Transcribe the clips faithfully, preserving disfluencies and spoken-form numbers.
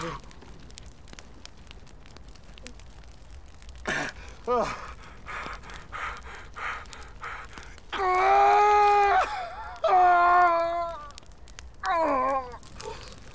Oh. Oh, oh, oh, oh, oh, oh, oh, oh, oh.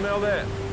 Smell that.